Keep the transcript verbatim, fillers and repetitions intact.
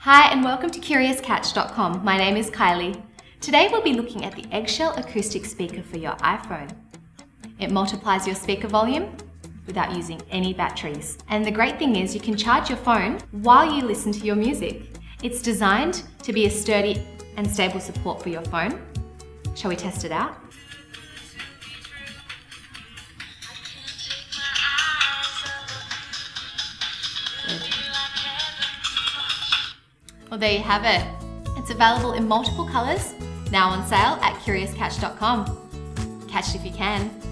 Hi and welcome to Curious Catch dot com. My name is Kylie. Today we'll be looking at the eggshell acoustic speaker for your iPhone. It multiplies your speaker volume without using any batteries. And the great thing is you can charge your phone while you listen to your music. It's designed to be a sturdy and stable support for your phone. Shall we test it out? Well, there you have it. It's available in multiple colours, now on sale at Curious Catch dot com. Catch it if you can.